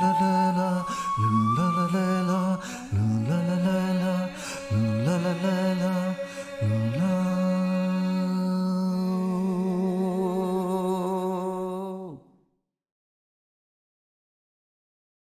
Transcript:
la la la la la la la la.